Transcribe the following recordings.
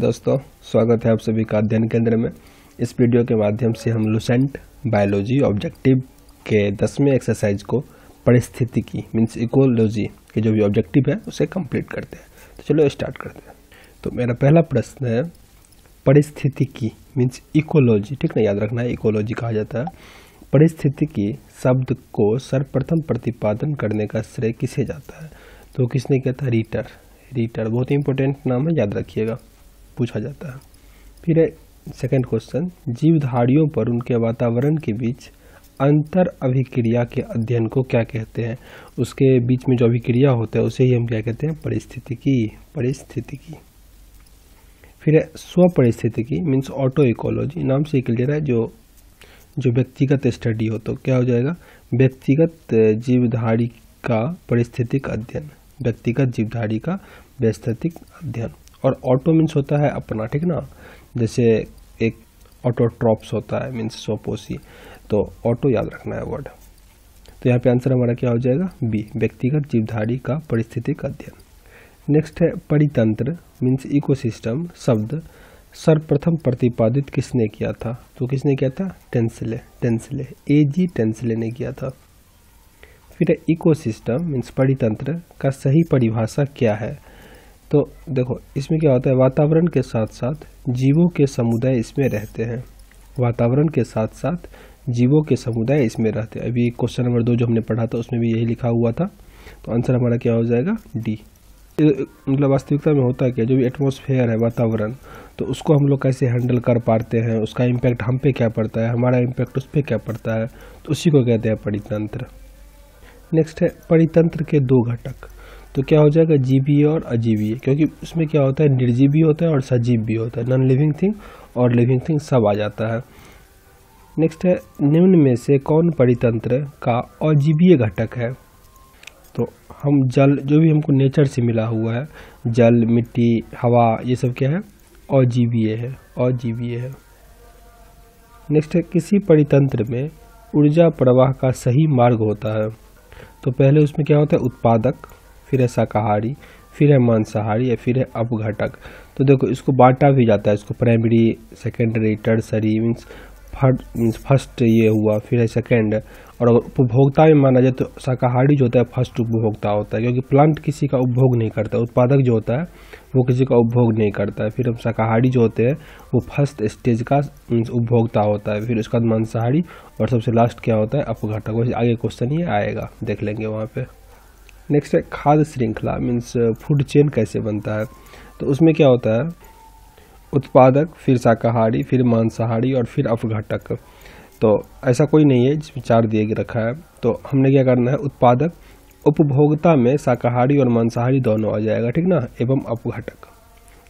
दोस्तों स्वागत है आप सभी का अध्ययन केंद्र में। इस वीडियो के माध्यम से हम लुसेंट बायोलॉजी ऑब्जेक्टिव के 10वें एक्सरसाइज को परिस्थितिकी मीन्स इकोलॉजी के जो भी ऑब्जेक्टिव है उसे कंप्लीट करते हैं। तो चलो स्टार्ट करते हैं। तो मेरा पहला प्रश्न है परिस्थितिकी मीन्स इकोलॉजी, ठीक ना, याद रखना है इकोलॉजी कहा जाता है। परिस्थितिकी शब्द को सर्वप्रथम प्रतिपादन करने का श्रेय किसे जाता है? तो किसने किया था? रीटर। रीटर बहुत ही इंपॉर्टेंट नाम है, याद रखिएगा, पूछा जाता है। फिर है सेकेंड क्वेश्चन, जीवधारियों पर उनके वातावरण के बीच अंतर अभिक्रिया के अध्ययन को क्या कहते हैं? उसके बीच में जो अभिक्रिया होता है उसे ही हम क्या कहते हैं? परिस्थितिकी। परिस्थितिकी। फिर है स्वपरिस्थितिकी मीन्स ऑटो इकोलॉजी। नाम से क्लियर है, जो व्यक्तिगत स्टडी हो तो क्या हो जाएगा? व्यक्तिगत जीवधारी का परिस्थितिक अध्ययन, व्यक्तिगत जीवधारी का परिस्थितिक अध्ययन। और ऑटो मीन्स होता है अपना, ठीक ना, जैसे एक ऑटोट्रॉप्स होता है मीन्स स्वपोषी, तो ऑटो याद रखना है वर्ड। तो यहाँ पे आंसर हमारा क्या हो जाएगा? बी, व्यक्तिगत जीवधारी का परिस्थितिक अध्ययन। नेक्स्ट है परितंत्र मीन्स इकोसिस्टम। शब्द सर्वप्रथम प्रतिपादित किसने किया था? तो किसने किया था? टेंसले। टेंसले, एजी टेंसले ने किया था। फिर इकोसिस्टम मीन्स परितंत्र का सही परिभाषा क्या है? तो देखो इसमें क्या होता है, वातावरण के साथ साथ जीवों के समुदाय इसमें रहते हैं। वातावरण के साथ साथ जीवों के समुदाय इसमें रहते हैं। अभी क्वेश्चन नंबर 2 जो हमने पढ़ा था उसमें भी यही लिखा हुआ था। तो आंसर हमारा क्या हो जाएगा? डी। मतलब वास्तविकता में होता है क्या, जो भी एटमॉस्फेयर है, वातावरण, तो उसको हम लोग कैसे हैंडल कर पाते हैं, उसका इम्पैक्ट हम पे क्या पड़ता है, हमारा इम्पैक्ट उस पर क्या पड़ता है, तो उसी को कहते हैं परितंत्र। नेक्स्ट है परितंत्र के दो घटक। तो क्या हो जाएगा? जीवीय और अजीवीय, क्योंकि उसमें क्या होता है, निर्जीव भी होता है और सजीव भी होता है, नॉन लिविंग थिंग और लिविंग थिंग सब आ जाता है। नेक्स्ट है निम्न में से कौन परितंत्र का अजीवीय घटक है? तो हम जल, जो भी हमको नेचर से मिला हुआ है, जल, मिट्टी, हवा, ये सब क्या है? अजीवीय है। अजीवीय है। नेक्स्ट है किसी परितंत्र में ऊर्जा प्रवाह का सही मार्ग होता है? तो पहले उसमें क्या होता है? उत्पादक, फिर है शाकाहारी, फिर है मांसाहारी या फिर है अपघटक। तो देखो इसको बांटा भी जाता है, इसको primary, secondary, tertiary means first ये हुआ, फिर है सेकेंड। और अगर उपभोक्ता में माना जाए तो शाकाहारी जो होता है फर्स्ट उपभोक्ता होता है, क्योंकि प्लांट किसी का उपभोग नहीं करता, उत्पादक जो होता है वो किसी का उपभोग नहीं करता है। फिर हम शाकाहारी जो होते हैं वो फर्स्ट स्टेज का उपभोक्ता होता है, फिर उसके बाद मांसाहारी, और सबसे लास्ट क्या होता है? अपघटक। वैसे आगे क्वेश्चन ये आएगा, देख लेंगे वहाँ पर। नेक्स्ट है खाद्य श्रृंखला मीन्स फूड चेन कैसे बनता है? तो उसमें क्या होता है? उत्पादक, फिर शाकाहारी, फिर मांसाहारी और फिर अपघटक। तो ऐसा कोई नहीं है जिसमें 4 दिए रखा है। तो हमने क्या करना है? उत्पादक, उपभोक्ता में शाकाहारी और मांसाहारी दोनों आ जाएगा, ठीक ना, एवं अपघटक।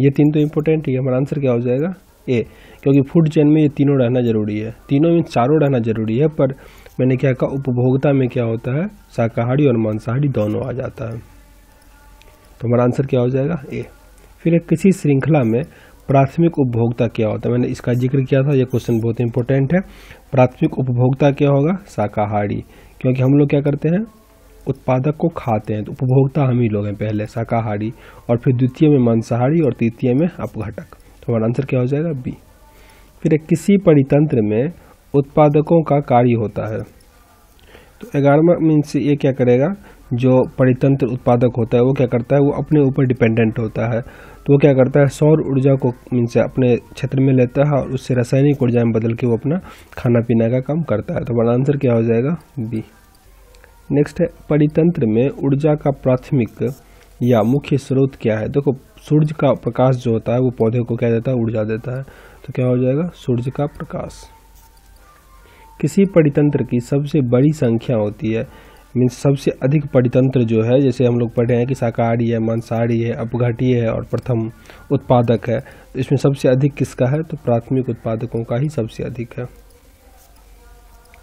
ये 3 तो इम्पोर्टेंट है। हमारा आंसर क्या हो जाएगा? ए, क्योंकि फूड चेन में ये तीनों रहना जरूरी है, तीनों में चारों रहना जरूरी है, पर मैंने क्या कहा, उपभोक्ता में क्या होता है? शाकाहारी और मांसाहारी दोनों आ जाता है। तो हमारा आंसर क्या हो जाएगा? ए। फिर किसी श्रृंखला में प्राथमिक उपभोक्ता क्या होता है? मैंने इसका जिक्र किया था, यह क्वेश्चन बहुत इंपॉर्टेंट है। प्राथमिक उपभोक्ता क्या होगा? शाकाहारी, क्योंकि हम लोग क्या करते हैं? उत्पादक को खाते हैं, तो उपभोक्ता हम ही लोग हैं, पहले शाकाहारी और फिर द्वितीय में मांसाहारी और तृतीय में अपघटक। तो हमारा आंसर क्या हो जाएगा? बी। फिर किसी परितंत्र में उत्पादकों का कार्य होता है? तो 11वां मीन्स ये क्या करेगा, जो परितंत्र उत्पादक होता है वो क्या करता है? वो अपने ऊपर डिपेंडेंट होता है। तो वो क्या करता है? सौर ऊर्जा को मीन्स अपने क्षेत्र में लेता है और उससे रासायनिक ऊर्जा में बदल के वो अपना खाना पीना का काम करता है। तो हमारा आंसर क्या हो जाएगा? बी। नेक्स्ट है परितंत्र में ऊर्जा का प्राथमिक या मुख्य स्रोत क्या है? देखो सूर्य का प्रकाश जो होता है वो पौधे को क्या देता है? ऊर्जा देता है। तो क्या हो जाएगा? सूर्य का प्रकाश। किसी परितंत्र की सबसे बड़ी संख्या होती है मीन्स सबसे अधिक परितंत्र जो है, जैसे हम लोग पढ़े हैं कि शाकाहारी है, मांसाहारी है, अपघाटी है और प्रथम उत्पादक है, तो इसमें सबसे अधिक किसका है? तो प्राथमिक उत्पादकों का ही सबसे अधिक है।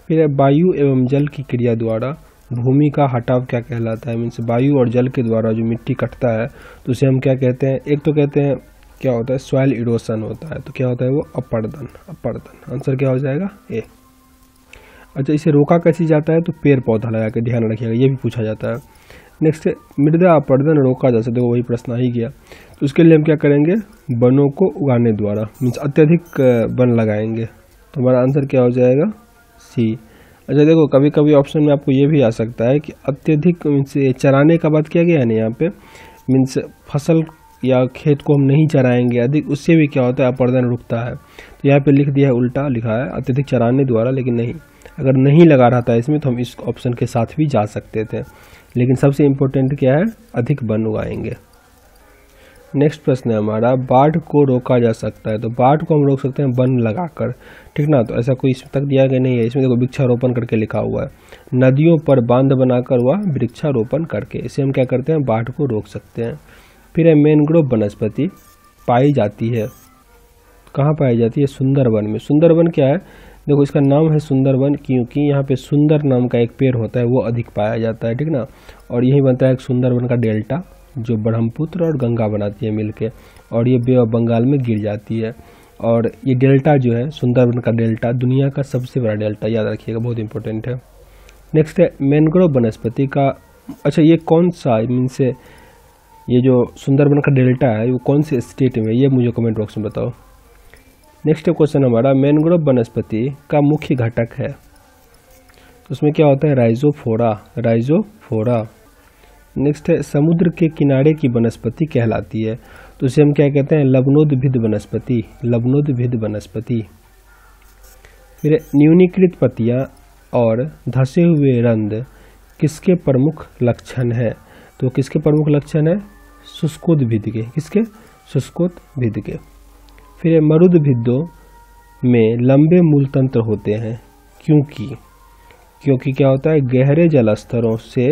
फिर वायु एवं जल की क्रिया द्वारा भूमि का हटाव क्या कहलाता है? मीन्स वायु और जल के द्वारा जो मिट्टी कटता है तो उसे हम क्या कहते हैं? एक तो कहते हैं क्या होता है? सॉइल इरोशन होता है। तो क्या होता है वो? अपरदन। अपरदन। आंसर क्या हो जाएगा? ए। अच्छा, इसे रोका कैसे जाता है? तो पेड़ पौधा लगा के, ध्यान रखिएगा, ये भी पूछा जाता है। नेक्स्ट मृदा अपरदन रोका जा सकता है, वही प्रश्न आ ही गया। तो उसके लिए हम क्या करेंगे, वनों को उगाने द्वारा, मीन्स अत्यधिक वन लगाएंगे। तो हमारा आंसर क्या हो जाएगा, सी। अच्छा देखो कभी कभी ऑप्शन में आपको ये भी आ सकता है कि अत्यधिक मीन्स चराने का बात किया गया है ना यहाँ पे, मीन्स फसल या खेत को हम नहीं चराएंगे अधिक, उससे भी क्या होता है अपरदन रुकता है। तो यहाँ पे लिख दिया है, उल्टा लिखा है अत्यधिक चराने द्वारा, लेकिन नहीं, अगर नहीं लगा रहा था इसमें तो हम इस ऑप्शन के साथ भी जा सकते थे। लेकिन सबसे इम्पोर्टेंट क्या है, अधिक वन उगाएंगे। नेक्स्ट प्रश्न है हमारा, बाढ़ को रोका जा सकता है। तो बाढ़ को हम रोक सकते हैं वन लगाकर, ठीक ना। तो ऐसा कोई इसमें तक दिया गया नहीं है। इसमें देखो वृक्षारोपण करके लिखा हुआ है, नदियों पर बांध बनाकर हुआ वृक्षारोपण करके, इसे हम क्या करते हैं, बाढ़ को रोक सकते हैं। फिर है मैनग्रोव वनस्पति पाई जाती है, कहाँ पाई जाती है, सुंदरवन में। सुंदरवन क्या है, देखो इसका नाम है सुंदरवन क्योंकि यहाँ पे सुंदर नाम का एक पेड़ होता है, वो अधिक पाया जाता है, ठीक ना। और यही बनता है एक सुंदरवन का डेल्टा जो ब्रह्मपुत्र और गंगा बनाती है मिलके, और ये बे ऑफ बंगाल में गिर जाती है। और ये डेल्टा जो है सुंदरवन का डेल्टा दुनिया का सबसे बड़ा डेल्टा, याद रखिएगा, बहुत इंपॉर्टेंट है। नेक्स्ट है मैनग्रोव वनस्पति का, अच्छा ये कौन सा मीन्स ये जो सुंदरबन का डेल्टा है वो कौन से स्टेट में, ये मुझे कमेंट बॉक्स में बताओ। नेक्स्ट क्वेश्चन हमारा, मैनग्रोव वनस्पति का मुख्य घटक है, तो उसमें क्या होता है, राइजोफोरा, राइजोफोरा। नेक्स्ट है समुद्र के किनारे की वनस्पति कहलाती है, तो उसे हम क्या कहते हैं, लवणोद्भिद वनस्पति, लवणोद्भिद वनस्पति। फिर न्यूनीकृत पत्तियाँ और धसे हुए रंध किसके प्रमुख लक्षण है, तो किसके प्रमुख लक्षण है, शुष्कोद्भिद के, किसके, शुष्कोद्भिद के। फिर मरुद्भिदों में लंबे मूलतंत्र होते हैं क्योंकि, क्योंकि क्या होता है, गहरे जल स्तरों से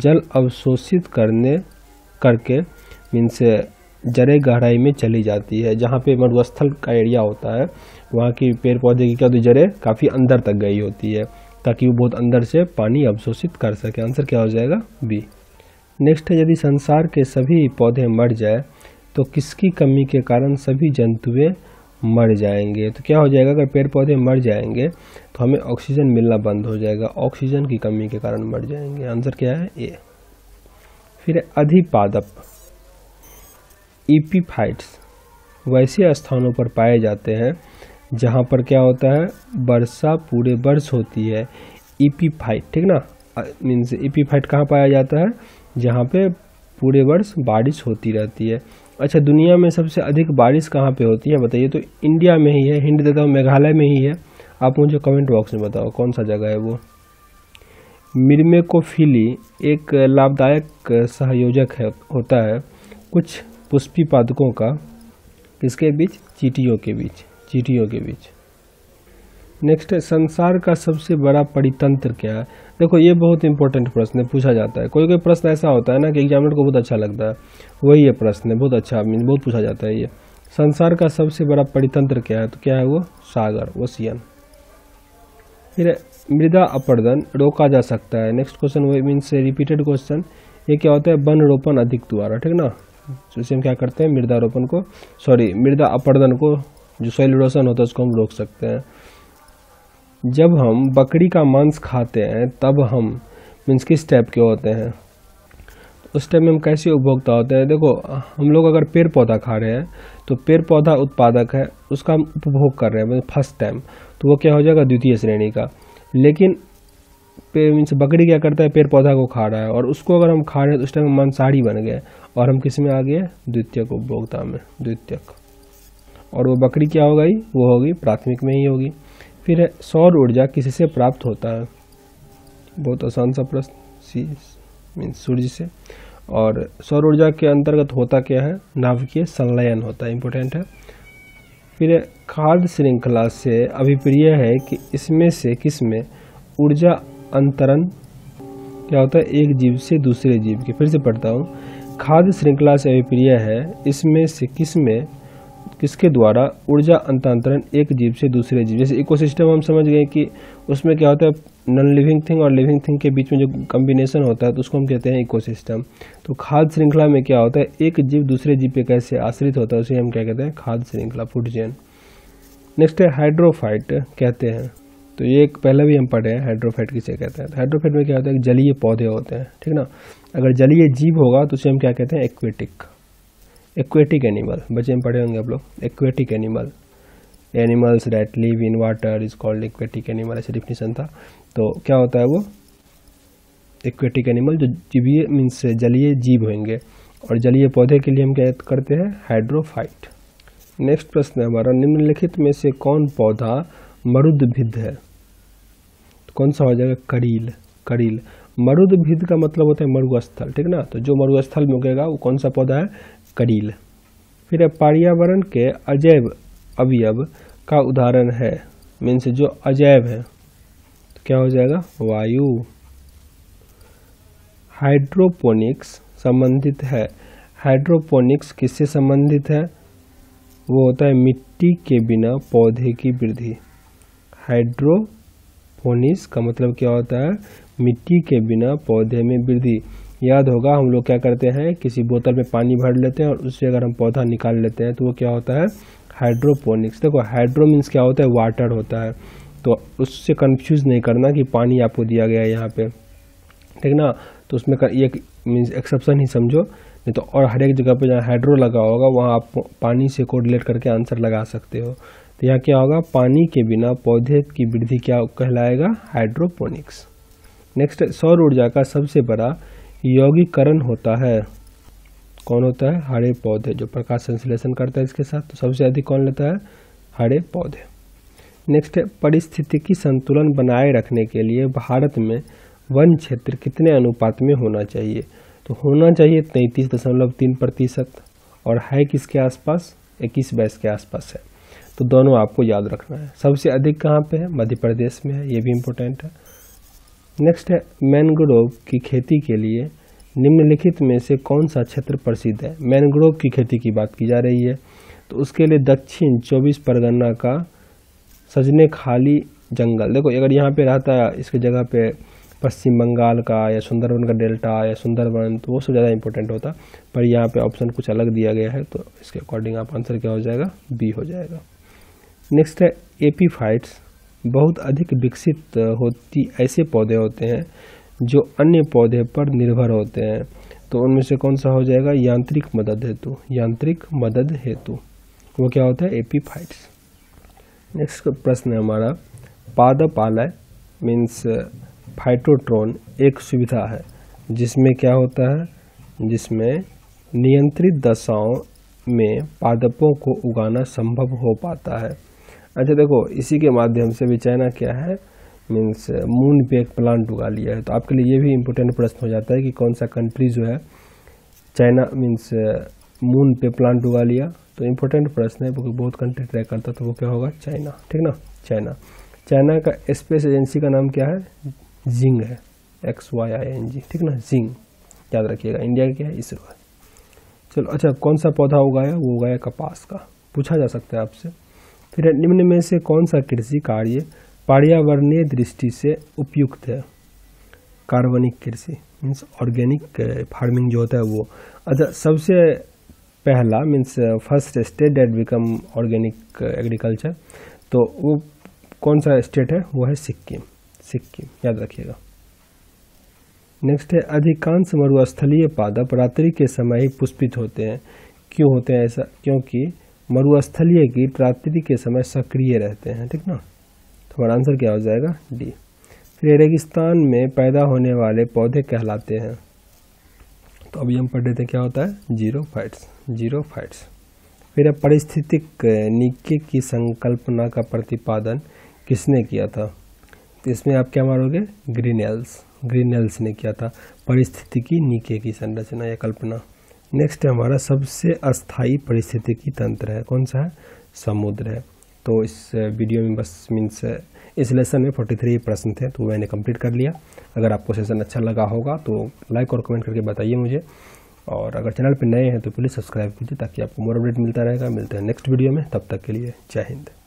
जल अवशोषित करके मीन्स जड़े गहराई में चली जाती है। जहाँ पे मरुस्थल का एरिया होता है वहाँ की पेड़ पौधे की क्या होती है, जड़ें काफ़ी अंदर तक गई होती है ताकि वो बहुत अंदर से पानी अवशोषित कर सके। आंसर क्या हो जाएगा, बी। नेक्स्ट है, यदि संसार के सभी पौधे मर जाए तो किसकी कमी के कारण सभी जंतुएं मर जाएंगे। तो क्या हो जाएगा, अगर पेड़ पौधे मर जाएंगे तो हमें ऑक्सीजन मिलना बंद हो जाएगा, ऑक्सीजन की कमी के कारण मर जाएंगे। आंसर क्या है, ए। फिर अधिपादप एपीफाइट्स वैसे स्थानों पर पाए जाते हैं जहाँ पर क्या होता है, वर्षा पूरे वर्ष होती है। एपीफाइट, ठीक ना, मीन्स एपीफाइट कहाँ पाया जाता है, जहाँ पे पूरे वर्ष बारिश होती रहती है। अच्छा दुनिया में सबसे अधिक बारिश कहाँ पे होती है बताइए, तो इंडिया में ही है, हिंट देता हूँ मेघालय में ही है। आप मुझे कमेंट बॉक्स में बताओ कौन सा जगह है वो। मिर्मेकोफिली एक लाभदायक सहयोजक है, होता है कुछ पुष्पी पादकों का, किसके बीच, चींटियों के बीच, चींटियों के बीच। नेक्स्ट है, संसार का सबसे बड़ा परितंत्र क्या है। देखो ये बहुत इंपॉर्टेंट प्रश्न है, पूछा जाता है। कोई कोई प्रश्न ऐसा होता है ना कि एग्जामिनर को बहुत अच्छा लगता है, वही ये प्रश्न है, बहुत अच्छा, मीन बहुत पूछा जाता है ये। संसार का सबसे बड़ा परितंत्र क्या है, तो क्या है वो, सागर, ओशियन। फिर मृदा अपरदन रोका जा सकता है। नेक्स्ट क्वेश्चन वही मीन्स रिपीटेड क्वेश्चन, ये क्या होता है, वन रोपण अधिक द्वारा, ठीक ना। जैसे हम क्या करते हैं, मृदा रोपण को, सॉरी मृदा अपरदन को, जो सॉइल इरोशन होता है उसको हम रोक सकते हैं। जब हम बकरी का मांस खाते हैं तब हम मीन्स किस टाइप के होते हैं, उस टाइम में हम कैसे उपभोक्ता होते हैं। देखो हम लोग अगर पेड़ पौधा खा रहे हैं तो पेड़ पौधा उत्पादक है, उसका हम उपभोग कर रहे हैं फर्स्ट टाइम, तो वो क्या हो जाएगा, द्वितीय श्रेणी का। लेकिन मीन्स बकरी क्या करता है, पेड़ पौधा को खा रहा है और उसको अगर हम खा रहे हैं तो उस टाइम हम मांसाहारी बन गए और हम किस में आ गए, द्वितीय उपभोक्ता में, द्वितीय। और वो बकरी क्या हो गई, वो होगी प्राथमिक में ही होगी। फिर है सौर ऊर्जा किससे प्राप्त होता है, बहुत आसान सा प्रश्न, सी मीन सूर्य से। और सौर ऊर्जा के अंतर्गत होता क्या है, नाभिकीय संलयन होता है, इम्पोर्टेंट है। फिर खाद्य श्रृंखला से अभिप्राय है कि इसमें से किसमें ऊर्जा अंतरण क्या होता है, एक जीव से दूसरे जीव के। फिर से पढ़ता हूँ, खाद्य श्रृंखला से अभिप्राय है इसमें से किसमें, किसके द्वारा ऊर्जा अंतरण एक जीव से दूसरे जीव, जैसे इकोसिस्टम हम समझ गए कि उसमें क्या होता है, नॉन लिविंग थिंग और लिविंग थिंग के बीच में जो कॉम्बिनेशन होता है तो उसको हम कहते हैं इकोसिस्टम। तो खाद्य श्रृंखला में क्या होता है, एक जीव दूसरे जीव पे कैसे आश्रित होता है, उसे हम क्या कहते हैं, खाद्य श्रृंखला, फूड चेन। नेक्स्ट है हाइड्रोफाइट कहते हैं, तो ये एक पहले भी हम पढ़े हैं हाइड्रोफाइट किसे कहते हैं। तो हाइड्रोफाइट में क्या होता है कि जलीय पौधे होते हैं, ठीक ना। अगर जलीय जीव होगा तो उसे हम क्या कहते हैं, एक्वेटिक, एक्वेटिक एनिमल। बच्चे में पढ़े होंगे आप लोग aquatic animal, animals that live in water is called aquatic animal, ऐसे डिफिनेशन था। तो क्या होता है वो एक्वेटिक एनिमल, जो जीवीय मीन्स जलीय जीव होंगे। और जलीय पौधे के लिए हम क्या करते हैं, हाइड्रोफाइट। नेक्स्ट प्रश्न है हमारा, निम्नलिखित में से कौन पौधा मरुदभिद है, तो कौन सा हो जाएगा, करील। करील मरुदभिद का मतलब होता है मरुस्थल, ठीक ना। तो जो मरुस्थल में उगेगा वो कौन सा पौधा है, करील। फिर पर्यावरण के अजैव अवयव का उदाहरण है, मीन्स जो अजैव है तो क्या हो जाएगा, वायु। हाइड्रोपोनिक्स संबंधित है, हाइड्रोपोनिक्स किससे संबंधित है, वो होता है मिट्टी के बिना पौधे की वृद्धि। हाइड्रोपोनिक्स का मतलब क्या होता है, मिट्टी के बिना पौधे में वृद्धि। याद होगा हम लोग क्या करते हैं, किसी बोतल में पानी भर लेते हैं और उससे अगर हम पौधा निकाल लेते हैं तो वो क्या होता है, हाइड्रोपोनिक्स। देखो हाइड्रो मीन्स क्या होता है, वाटर होता है, तो उससे कन्फ्यूज़ नहीं करना कि पानी आपको दिया गया है यहाँ पर, ठीक ना। तो उसमें ये मीन्स एक्सेप्शन ही समझो, नहीं तो और हर एक जगह पे जहाँ हाइड्रो लगा होगा वहाँ आप पानी से कोरिलेट करके आंसर लगा सकते हो। तो यहाँ क्या होगा, पानी के बिना पौधे की वृद्धि क्या कहलाएगा, हाइड्रोपोनिक्स। नेक्स्ट, सौर ऊर्जा का सबसे बड़ा यौगिकरण होता है, कौन होता है, हरे पौधे, जो प्रकाश संश्लेषण करता है इसके साथ। तो सबसे अधिक कौन लेता है, हरे पौधे। नेक्स्ट, पारिस्थितिकी संतुलन बनाए रखने के लिए भारत में वन क्षेत्र कितने अनुपात में होना चाहिए, तो होना चाहिए 33.3%, और है किसके आसपास, 21-22 के आसपास है। तो दोनों आपको याद रखना है। सबसे अधिक कहाँ पे है, मध्य प्रदेश में है, ये भी इम्पोर्टेंट है। नेक्स्ट है, मैनग्रोव की खेती के लिए निम्नलिखित में से कौन सा क्षेत्र प्रसिद्ध है। मैनग्रोव की खेती की बात की जा रही है तो उसके लिए दक्षिण 24 परगना का सजने खाली जंगल। देखो अगर यहाँ पर रहता है इसकी जगह पर पश्चिम बंगाल का या सुंदरबन का डेल्टा या सुंदरबन, तो वो सब ज़्यादा इंपॉर्टेंट होता, पर यहाँ पे ऑप्शन कुछ अलग दिया गया है तो इसके अकॉर्डिंग आप आंसर क्या हो जाएगा, बी हो जाएगा। नेक्स्ट है, एपीफाइट्स बहुत अधिक विकसित होती ऐसे पौधे होते हैं जो अन्य पौधे पर निर्भर होते हैं, तो उनमें से कौन सा हो जाएगा, यांत्रिक मदद हेतु। यांत्रिक मदद हेतु वो क्या होता है, एपीफाइट्स। नेक्स्ट प्रश्न है हमारा, पादपालय मीन्स फाइटोट्रोन एक सुविधा है जिसमें क्या होता है, जिसमें नियंत्रित दशाओं में पादपों को उगाना संभव हो पाता है। अच्छा देखो इसी के माध्यम से भी चाइना क्या है मीन्स मून पे एक प्लांट उगा लिया है। तो आपके लिए ये भी इम्पोर्टेंट प्रश्न हो जाता है कि कौन सा कंट्री जो है, चाइना मीन्स मून पे प्लांट उगा लिया, तो इम्पोर्टेंट प्रश्न है क्योंकि बहुत कंट्री ट्राई करता, तो वो क्या होगा, चाइना, ठीक ना। चाइना, चाइना का स्पेस एजेंसी का नाम क्या है, जिंग है, XYING, ठीक ना, जिंग याद रखिएगा। इंडिया का क्या है, ISRO है। चलो अच्छा, कौन सा पौधा उगाया, वो उगाया कपास का, पूछा जा सकता है आपसे। फिर निम्न में से कौन सा कृषि कार्य पर्यावरणीय दृष्टि से उपयुक्त है, कार्बनिक कृषि मीन्स ऑर्गेनिक फार्मिंग जो होता है वो। अच्छा सबसे पहला means first state that become organic agriculture, तो वो कौन सा स्टेट है, वो है सिक्किम, सिक्किम याद रखिएगा। नेक्स्ट है, अधिकांश मरुस्थलीय पादप रात्रि के समय ही पुष्पित होते हैं, क्यों होते हैं ऐसा, क्योंकि मरुस्थलीय कीट रात्रि के समय सक्रिय रहते हैं, ठीक ना। तो हमारा आंसर क्या हो जाएगा, डी। फिर रेगिस्तान में पैदा होने वाले पौधे कहलाते हैं, तो अभी हम पढ़ लेते हैं क्या होता है, जीरोफाइट्स, जीरोफाइट्स। फिर पारिस्थितिक निकाय की संकल्पना का प्रतिपादन किसने किया था, तो इसमें आप क्या मारोगे, ग्रीनेल्स, ग्रीनेल्स ने किया था पारिस्थितिकी निकाय की संरचना या कल्पना। नेक्स्ट है हमारा, सबसे अस्थायी पारिस्थितिकी तंत्र है, कौन सा है, समुद्र है। तो इस वीडियो में बस मीन्स इस लेसन में 43 प्रश्न थे तो मैंने कंप्लीट कर लिया। अगर आपको सेशन अच्छा लगा होगा तो लाइक और कमेंट करके बताइए मुझे, और अगर चैनल पर नए हैं तो प्लीज़ सब्सक्राइब कीजिए ताकि आपको मोर अपडेट मिलता रहेगा। मिलते हैं नेक्स्ट वीडियो में, तब तक के लिए जय हिंद।